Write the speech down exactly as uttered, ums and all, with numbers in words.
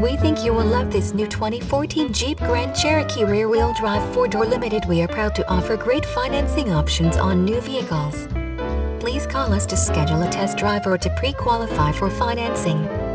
we think you will love this new twenty fourteen Jeep Grand Cherokee rear-wheel drive four-door limited. We are proud to offer great financing options on new vehicles. Please call us to schedule a test drive or to pre-qualify for financing.